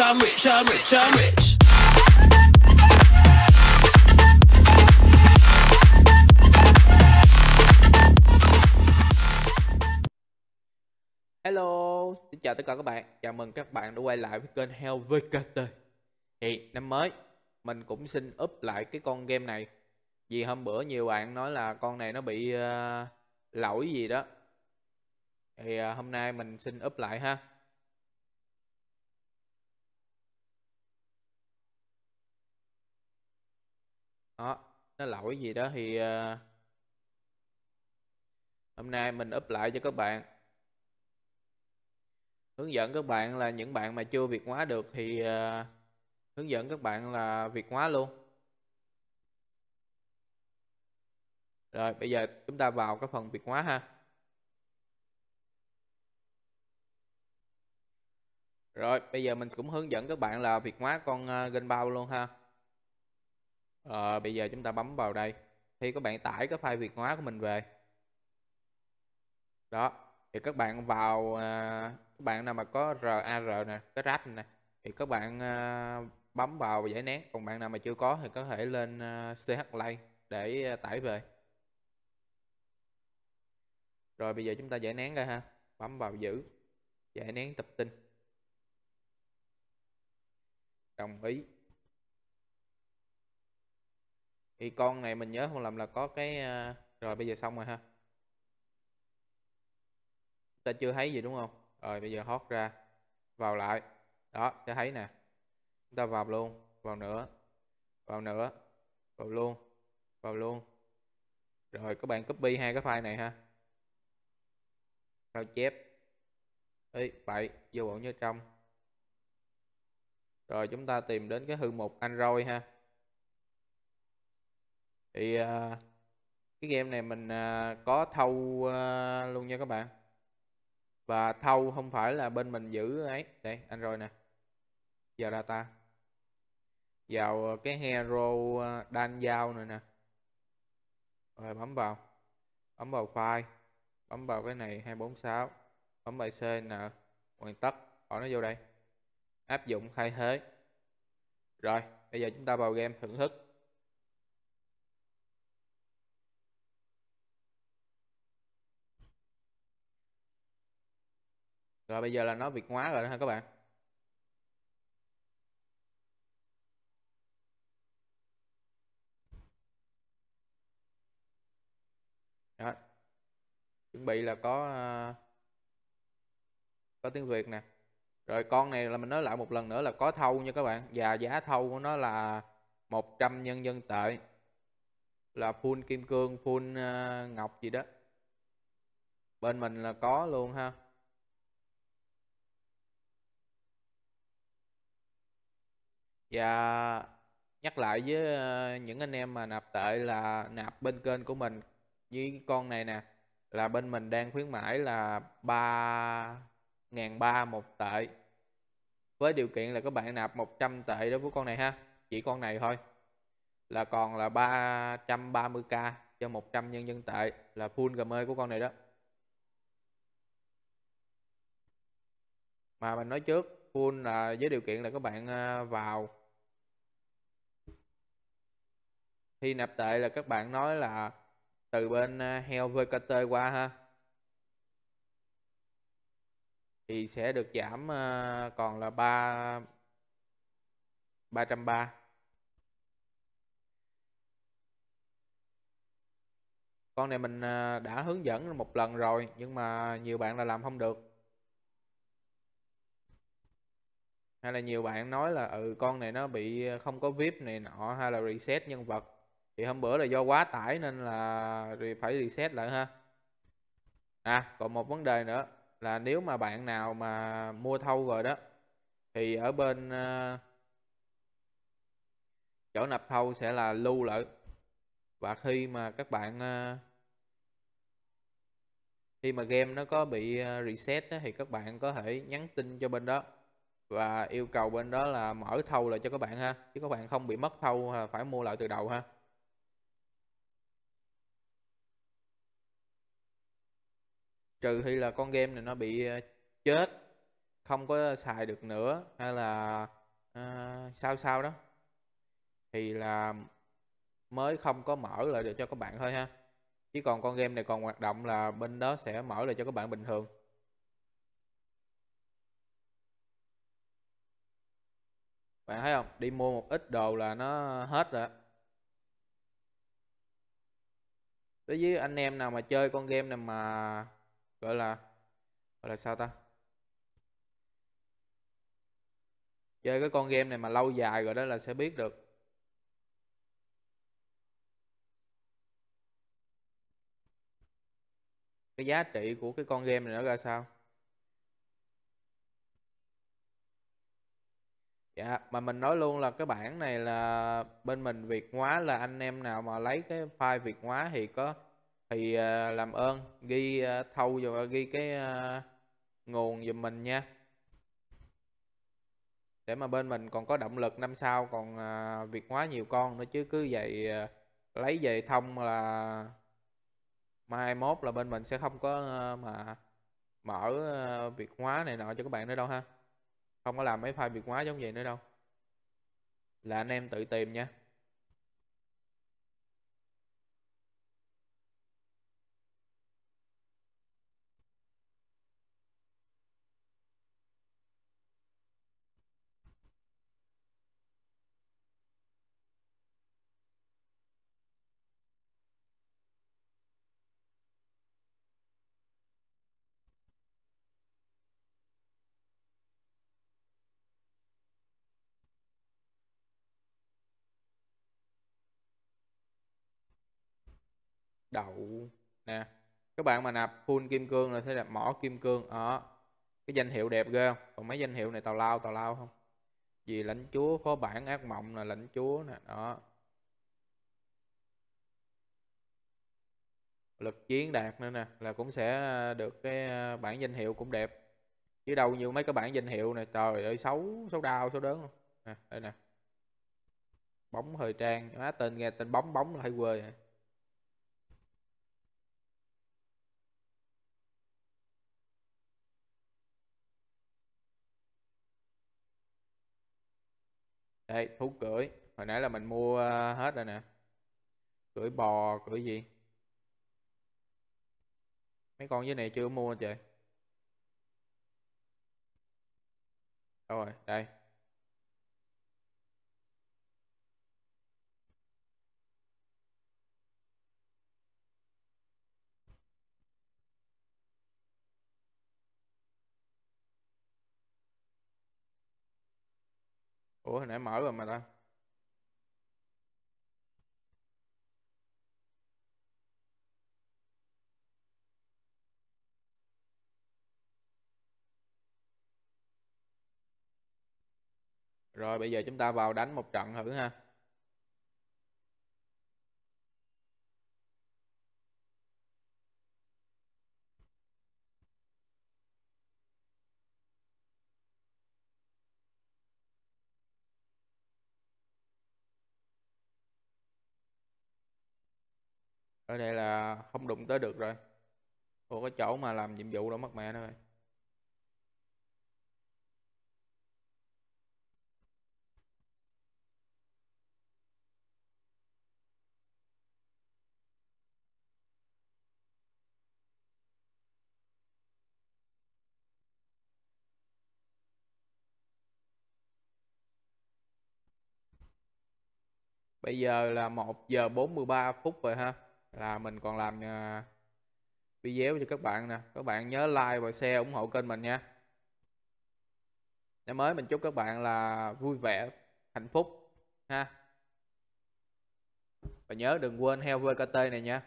I'm rich. Hello, xin chào tất cả các bạn. Chào mừng các bạn đã quay lại với kênh HeoVKT. Thì năm mới mình cũng xin up lại cái con game này. Vì hôm bữa nhiều bạn nói là con này nó bị lỗi gì đó. Thì hôm nay mình xin up lại ha. Đó, nó lỗi gì đó thì hôm nay mình up lại cho các bạn. Hướng dẫn các bạn là những bạn mà chưa Việt hóa được thì hướng dẫn các bạn là Việt hóa luôn. Rồi bây giờ chúng ta vào cái phần Việt hóa ha. Rồi bây giờ mình cũng hướng dẫn các bạn là Việt hóa con GameBow luôn ha. Bây giờ chúng ta bấm vào đây. Thì các bạn tải cái file Việt hóa của mình về. Đó. Thì các bạn vào... các bạn nào mà có RAR nè, cái RAR này thì các bạn bấm vào và giải nén. Còn bạn nào mà chưa có thì có thể lên CH Play để tải về. Rồi bây giờ chúng ta giải nén ra ha. Bấm vào giữ. Giải nén tập tin. Đồng ý. Thì con này mình nhớ không lầm là có cái... Rồi bây giờ xong rồi ha. Ta chưa thấy gì đúng không? Rồi bây giờ hót ra. Vào lại. Đó sẽ thấy nè. Chúng ta vào luôn. Vào nữa. Vào nữa. Vào luôn. Vào luôn. Rồi các bạn copy hai cái file này ha. Sao chép. Ý bậy. Vô bộ như trong. Rồi chúng ta tìm đến cái thư mục Android ha. Thì cái game này mình có thâu luôn nha các bạn. Và thâu không phải là bên mình giữ ấy. Đây Android nè. Vào data. Vào cái hero đan giao này nè. Rồi bấm vào. Bấm vào file. Bấm vào cái này 246. Bấm vào CN. Hoàn tất. Bỏ nó vô đây. Áp dụng thay thế. Rồi bây giờ chúng ta vào game thưởng thức. Rồi bây giờ là nó Việt hóa rồi đó ha các bạn. Đó. Chuẩn bị là có tiếng Việt nè. Rồi con này là mình nói lại một lần nữa là có thâu nha các bạn. Và giá thâu của nó là 100 nhân dân tệ. Là full kim cương, full ngọc gì đó. Bên mình là có luôn ha. Và nhắc lại với những anh em mà nạp tệ là nạp bên kênh của mình. Với con này nè là bên mình đang khuyến mãi là 3.300 một tệ. Với điều kiện là các bạn nạp 100 tệ đối với con này ha. Chỉ con này thôi. Là còn là 330k cho 100 nhân dân tệ. Là full GM của con này đó. Mà mình nói trước full là với điều kiện là các bạn vào. Khi nạp tệ là các bạn nói là từ bên HeoVKT qua ha. Thì sẽ được giảm còn là 330. Con này mình đã hướng dẫn một lần rồi. Nhưng mà nhiều bạn là làm không được. Hay là nhiều bạn nói là con này nó bị không có VIP này nọ. Hay là reset nhân vật. Thì hôm bữa là do quá tải nên là phải reset lại ha. À còn một vấn đề nữa là nếu mà bạn nào mà mua thâu rồi đó thì ở bên chỗ nạp thâu sẽ là lưu lại. Và khi mà các bạn khi mà game nó có bị reset đó, thì các bạn có thể nhắn tin cho bên đó và yêu cầu bên đó là mở thâu lại cho các bạn ha. Chứ các bạn không bị mất thâu phải mua lại từ đầu ha. Trừ khi là con game này nó bị chết không có xài được nữa hay là sao đó thì là mới không có mở lại được cho các bạn thôi ha. Chứ còn con game này còn hoạt động là bên đó sẽ mở lại cho các bạn bình thường. Bạn thấy không? Đi mua một ít đồ là nó hết rồi. Đối với anh em nào mà chơi con game này mà gọi là sao ta? Chơi cái con game này mà lâu dài rồi đó là sẽ biết được. Cái giá trị của cái con game này nó ra sao. Dạ, mà mình nói luôn là cái bản này là bên mình Việt Hóa, là anh em nào mà lấy cái file Việt Hóa thì làm ơn ghi thâu và ghi cái nguồn giùm mình nha. Để mà bên mình còn có động lực năm sau còn Việt Hóa nhiều con nữa, chứ cứ vậy lấy về thông là mai mốt là bên mình sẽ không có mà mở Việt Hóa này nọ cho các bạn nữa đâu ha. Không có làm mấy file Việt Hóa giống vậy nữa đâu. Là anh em tự tìm nha. Đậu nè, các bạn mà nạp full kim cương là sẽ nạp mỏ kim cương ở cái danh hiệu đẹp ghê không. Còn mấy danh hiệu này tào lao không, vì lãnh chúa phó bản ác mộng là lãnh chúa nè đó, lực chiến đạt nữa nè, là cũng sẽ được cái bản danh hiệu cũng đẹp chứ đâu như mấy cái bản danh hiệu này trời ơi xấu đau xấu đớn luôn nè. Đây nè, bóng thời trang má, tên nghe tên bóng là hay quê vậy. Đây, thú cưỡi. Hồi nãy là mình mua hết rồi nè. Cưỡi bò, cưỡi gì. Mấy con dưới này chưa mua trời. Đâu rồi, đây. Ủa hồi nãy mở rồi mà ta. Rồi bây giờ chúng ta vào đánh một trận thử ha. Ở đây là không đụng tới được rồi. Ủa cái chỗ mà làm nhiệm vụ đó mất mẹ nó rồi. Bây giờ là 1 giờ 43 phút rồi ha. Là mình còn làm video cho các bạn nè. Các bạn nhớ like và share ủng hộ kênh mình nha. Năm mới mình chúc các bạn là vui vẻ, hạnh phúc ha. Và nhớ đừng quên HeoVKT này nha.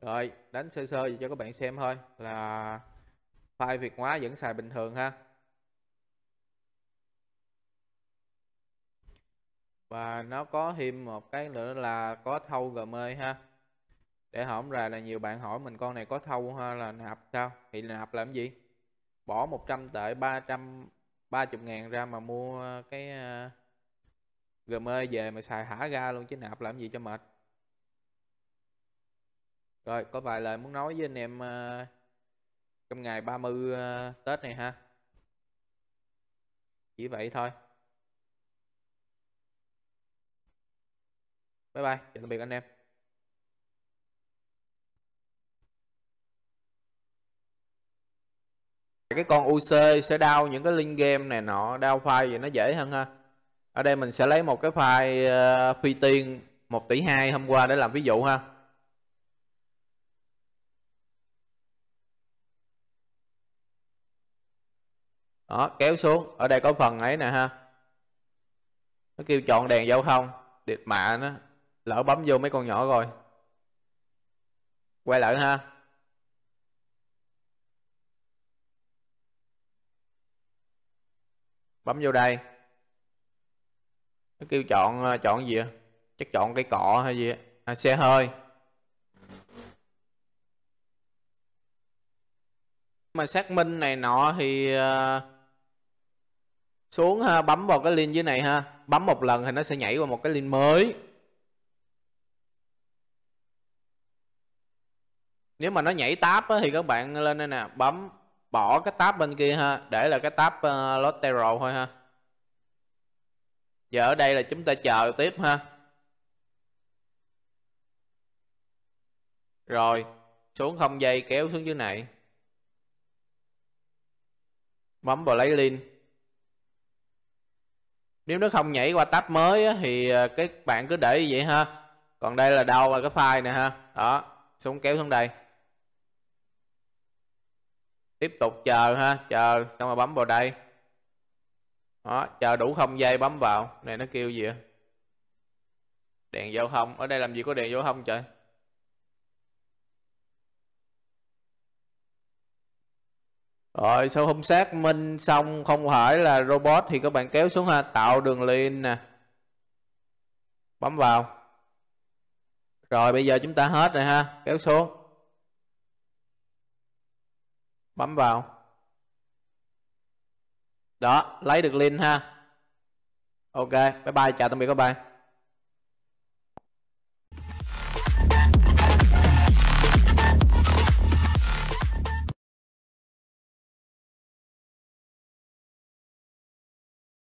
Rồi đánh sơ sơ cho các bạn xem thôi, là file Việt Hóa vẫn xài bình thường ha. Và nó có thêm một cái nữa là có thâu GM ha. Để hổng ra là nhiều bạn hỏi mình con này có thâu ha, là nạp sao? Thì nạp làm gì? Bỏ 100 tệ 330.000 ra mà mua cái GM về mà xài hả ra luôn, chứ nạp làm gì cho mệt. Rồi có vài lời muốn nói với anh em trong ngày 30 Tết này ha. Chỉ vậy thôi. Bye bye, chào tạm biệt anh em. Cái con UC sẽ down những cái link game này nọ, down file vậy nó dễ hơn ha. Ở đây mình sẽ lấy một cái file phi tiên 1 tỷ 2 hôm qua để làm ví dụ ha. Đó, kéo xuống, ở đây có phần ấy nè ha. Nó kêu chọn đèn giao thông, địt mạ nó, lỡ bấm vô mấy con nhỏ rồi. Quay lại ha. Bấm vô đây. Nó kêu chọn gì vậy? Chắc chọn cây cọ hay gì à, xe hơi. Mà xác minh này nọ thì xuống ha, bấm vào cái link dưới này ha. Bấm một lần thì nó sẽ nhảy vào một cái link mới. Nếu mà nó nhảy tab á, thì các bạn lên đây nè, bấm bỏ cái tab bên kia ha, để là cái tab lateral thôi ha. Giờ ở đây là chúng ta chờ tiếp ha. Rồi, xuống 0 giây kéo xuống dưới này. Bấm vào lấy link. Nếu nó không nhảy qua tab mới á, thì các bạn cứ để như vậy ha. Còn đây là đâu là cái file nè ha. Đó, xuống kéo xuống đây. Tiếp tục chờ ha, chờ xong rồi bấm vào đây. Đó, chờ đủ 0 giây bấm vào. Này nó kêu gì vậy? Đèn giao thông, ở đây làm gì có đèn giao thông trời. Rồi sau hôm xác minh xong không phải là robot thì các bạn kéo xuống ha, tạo đường link nè. Bấm vào. Rồi bây giờ chúng ta hết rồi ha, kéo xuống. Bấm vào. Đó, lấy được link ha. Ok, bye bye, chào tạm biệt các bạn.